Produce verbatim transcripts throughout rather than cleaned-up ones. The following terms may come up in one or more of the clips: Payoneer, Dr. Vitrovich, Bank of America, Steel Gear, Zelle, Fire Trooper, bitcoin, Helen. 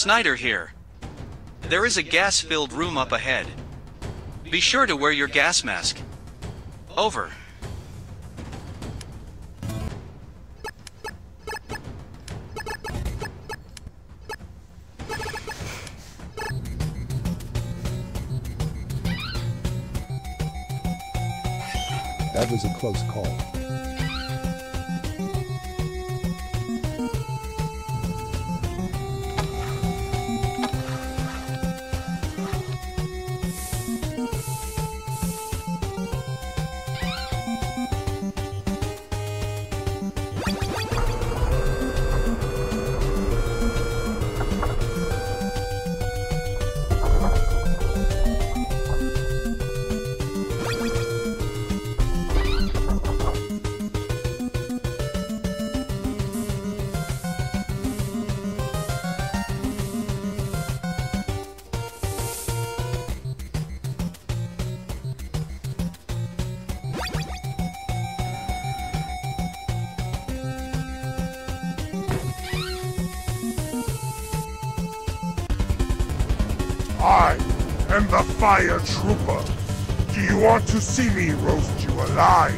Snyder here. There is a gas-filled room up ahead. Be sure to wear your gas mask. Over. That was a close call. I am the Fire Trooper. Do you want to see me roast you alive?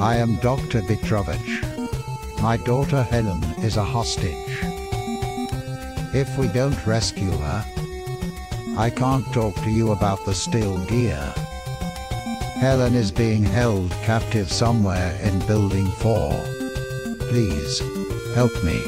I am Doctor Vitrovich. My daughter Helen is a hostage. If we don't rescue her, I can't talk to you about the steel gear. Helen is being held captive somewhere in Building four. Please, help me.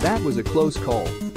That was a close call.